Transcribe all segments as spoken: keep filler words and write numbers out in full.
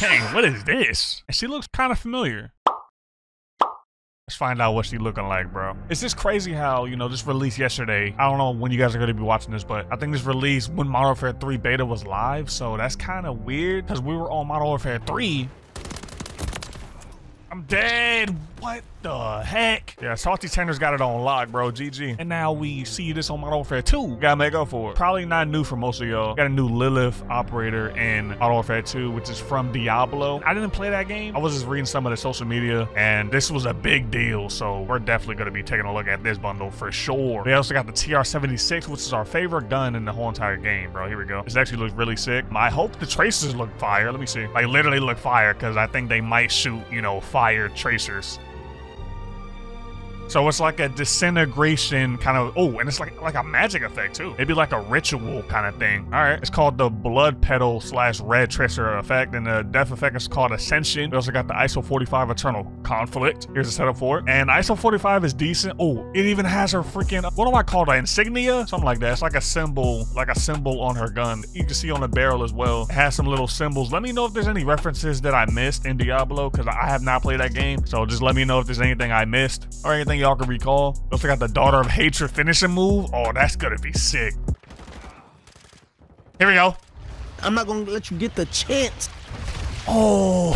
Dang, what is this? And she looks kind of familiar. Let's find out what she looking like, bro. It's just crazy how, you know, this release yesterday, I don't know when you guys are going to be watching this, but I think this release when Modern Warfare three beta was live. So that's kind of weird because we were on Modern Warfare three. I'm dead. What the heck? Yeah, Salty Tanners got it on lock, bro. G G. And now we see this on Modern Warfare two. Gotta make up for it. Probably not new for most of y'all. Got a new Lilith operator in Modern Warfare two, which is from Diablo. I didn't play that game. I was just reading some of the social media, and this was a big deal. So we're definitely gonna be taking a look at this bundle for sure. They also got the T R seventy-six, which is our favorite gun in the whole entire game, bro. Here we go. This actually looks really sick. I hope the tracers look fire. Let me see. Like literally look fire, because I think they might shoot, you know, fire. Fire tracers. So it's like a disintegration kind of, oh, and it's like like a magic effect too. It'd be like a ritual kind of thing. All right, it's called the blood petal slash red tracer effect, and the death effect is called ascension. We also got the I S O forty-five eternal conflict. Here's the setup for it, and I S O forty-five is decent. Oh, it even has her freaking, what do I call that, insignia, something like that. It's like a symbol, like a symbol on her gun. You can see on the barrel as well. It has some little symbols. Let me know if there's any references that I missed in Diablo, because I have not played that game. So just let me know if there's anything I missed or anything y'all can recall. Also got the Daughter of Hatred finishing move. Oh, that's gonna be sick. Here we go. I'm not gonna let you get the chance. Oh,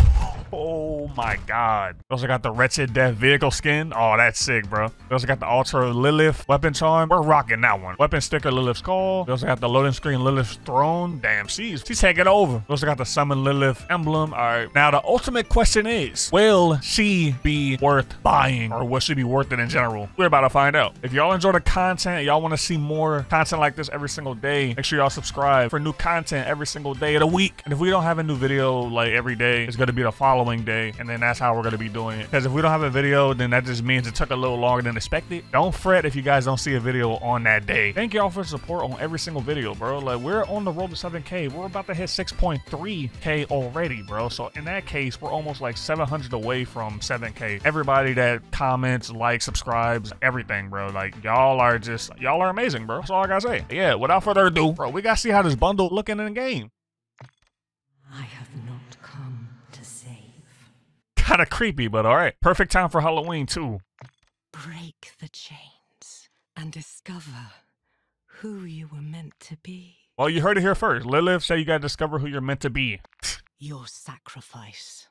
oh my God. Also got the Wretched Death vehicle skin. Oh, that's sick, bro. Also got the Ultra Lilith weapon charm. We're rocking that one. Weapon sticker Lilith's call. Also got the loading screen Lilith's throne. Damn, she's she's taking over. Also got the Summon Lilith emblem. All right. Now the ultimate question is, will she be worth buying, or will she be worth it in general? We're about to find out. If y'all enjoy the content, y'all want to see more content like this every single day, make sure y'all subscribe for new content every single day of the week. And if we don't have a new video like every day, it's gonna be the following following day, and then that's how we're gonna be doing it. Because if we don't have a video, then that just means it took a little longer than expected. Don't fret if you guys don't see a video on that day. Thank y'all for support on every single video, bro. Like, we're on the road to seven K. We're about to hit six point three K already, bro. So in that case, we're almost like seven hundred away from seven K. Everybody that comments, likes, subscribes, everything, bro. Like, y'all are just, y'all are amazing, bro. That's all I gotta say. Yeah, without further ado, bro, we gotta see how this bundle looking in the game. I have not come. Kind of creepy, but all right. Perfect time for Halloween too. Break the chains and discover who you were meant to be. Well, you heard it here first. Lilith said you gotta discover who you're meant to be. Your sacrifice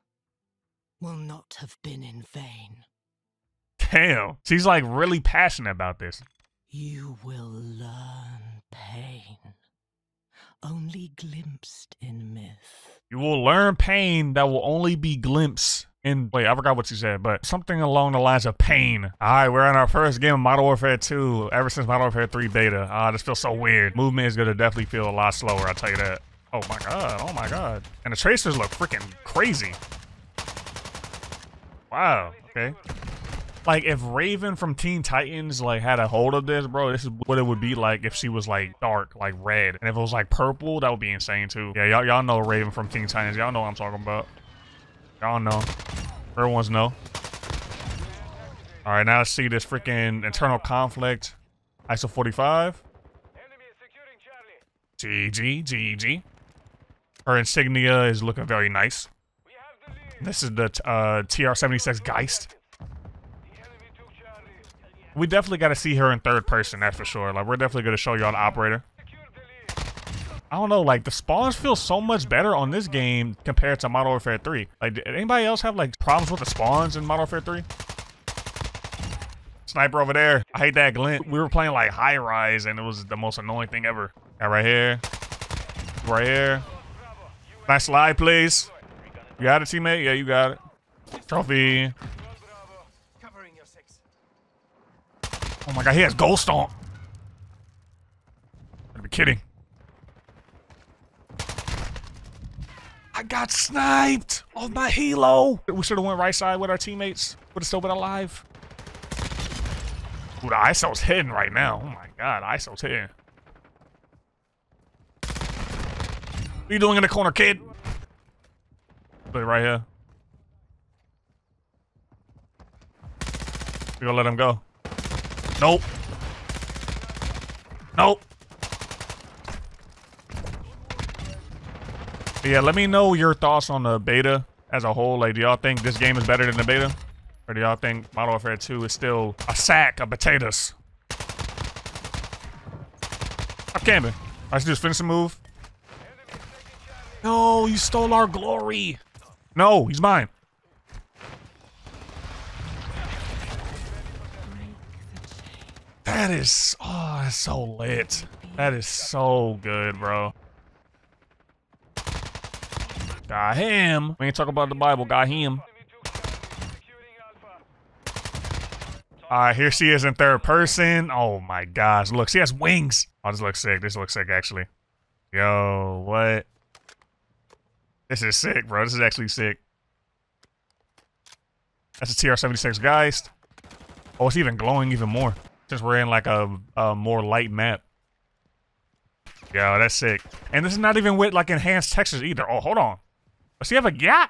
will not have been in vain. Damn, she's like really passionate about this. You will learn pain, only glimpsed in myth. You will learn pain that will only be glimpsed. And wait, I forgot what you said, but something along the lines of pain. All right, we're in our first game of Modern Warfare two ever since Modern Warfare three beta. Ah, uh, this feels so weird. Movement is gonna definitely feel a lot slower, I'll tell you that. Oh my God, oh my God. And the tracers look freaking crazy. Wow, okay. Like if Raven from Teen Titans like had a hold of this, bro, this is what it would be like if she was like dark, like red. And if it was like purple, that would be insane too. Yeah, y'all y'all know Raven from Teen Titans. Y'all know what I'm talking about. Y'all know. Everyone's know. All right, now let's see this freaking internal conflict. I S O forty-five. G G, G G. Her insignia is looking very nice. This is the uh, T R seventy-six Geist. We definitely got to see her in third person, that's for sure. Like, we're definitely going to show y'all the operator. I don't know, like, the spawns feel so much better on this game compared to Modern Warfare three. Like, did anybody else have, like, problems with the spawns in Modern Warfare three? Sniper over there. I hate that glint. We were playing, like, high rise, and it was the most annoying thing ever. Got right here. Right here. Nice slide, please. You got it, teammate? Yeah, you got it. Trophy. Oh my God, he has Ghost on. I'd be kidding. I got sniped off my helo. We should have went right side with our teammates. Would have still been alive. Ooh, the I S O's hitting right now. Oh my God, I S O's hitting. What are you doing in the corner, kid? Put it right here. We're gonna let him go. Nope. Nope. But yeah, let me know your thoughts on the beta as a whole. Like, do y'all think this game is better than the beta? Or do y'all think Modern Warfare two is still a sack of potatoes? I'm camping. I should just finish the move. No, you stole our glory. No, he's mine. That is, oh, that's so lit. That is so good, bro. Got him. We ain't talking about the Bible. Got him. All right, here she is in third person. Oh my gosh, look, she has wings. Oh, this looks sick. This looks sick, actually. Yo, what? This is sick, bro. This is actually sick. That's a T R seventy-six Geist. Oh, it's even glowing even more since we're in like a, a more light map. Yo, that's sick. And this is not even with like enhanced textures either. Oh, hold on. Does he have a yacht?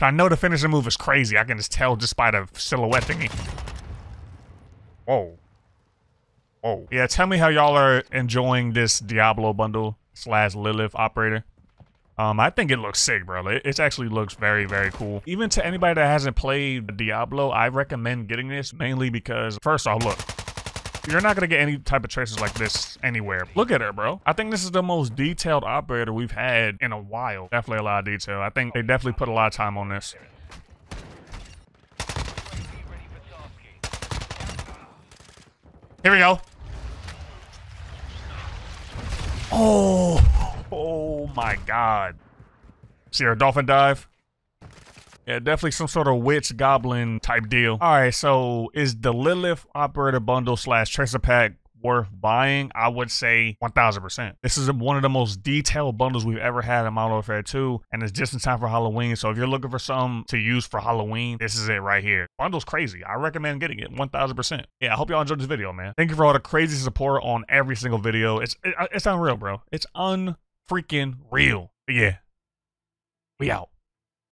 I know the finishing move is crazy. I can just tell just by the silhouette thingy. Whoa. Whoa. Yeah, tell me how y'all are enjoying this Diablo bundle slash Lilith operator. Um, I think it looks sick, bro. It, it actually looks very, very cool. Even to anybody that hasn't played Diablo, I recommend getting this mainly because, first off, look. You're not gonna get any type of tracers like this anywhere. Look at her, bro. I think this is the most detailed operator we've had in a while. Definitely a lot of detail. I think they definitely put a lot of time on this. Here we go. Oh, oh my God. See her dolphin dive? Yeah, definitely some sort of witch goblin type deal. All right, so is the Lilith operator bundle slash tracer pack worth buying? I would say one thousand percent. This is one of the most detailed bundles we've ever had in Modern Warfare two, and it's just in time for Halloween. So if you're looking for something to use for Halloween, this is it right here. Bundle's crazy. I recommend getting it one thousand percent. Yeah, I hope y'all enjoyed this video, man. Thank you for all the crazy support on every single video. It's, it, it's unreal, bro. It's un-freaking real. But yeah, we out.